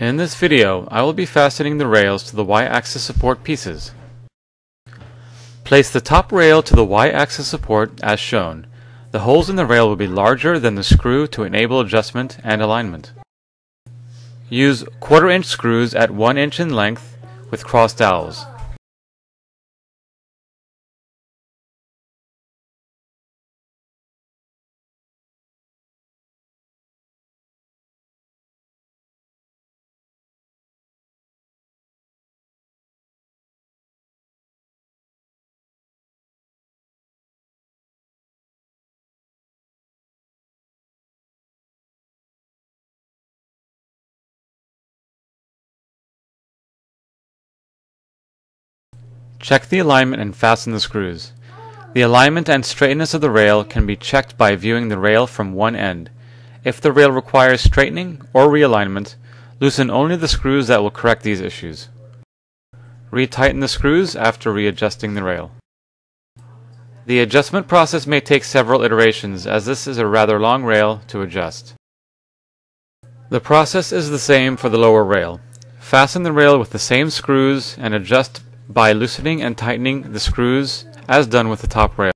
In this video, I will be fastening the rails to the y-axis support pieces. Place the top rail to the y-axis support as shown. The holes in the rail will be larger than the screw to enable adjustment and alignment. Use 1/4-inch screws at 1 inch in length with cross dowels. Check the alignment and fasten the screws. The alignment and straightness of the rail can be checked by viewing the rail from one end. If the rail requires straightening or realignment, loosen only the screws that will correct these issues. Retighten the screws after readjusting the rail. The adjustment process may take several iterations, as this is a rather long rail to adjust. The process is the same for the lower rail. Fasten the rail with the same screws and adjust by loosening and tightening the screws as done with the top rail.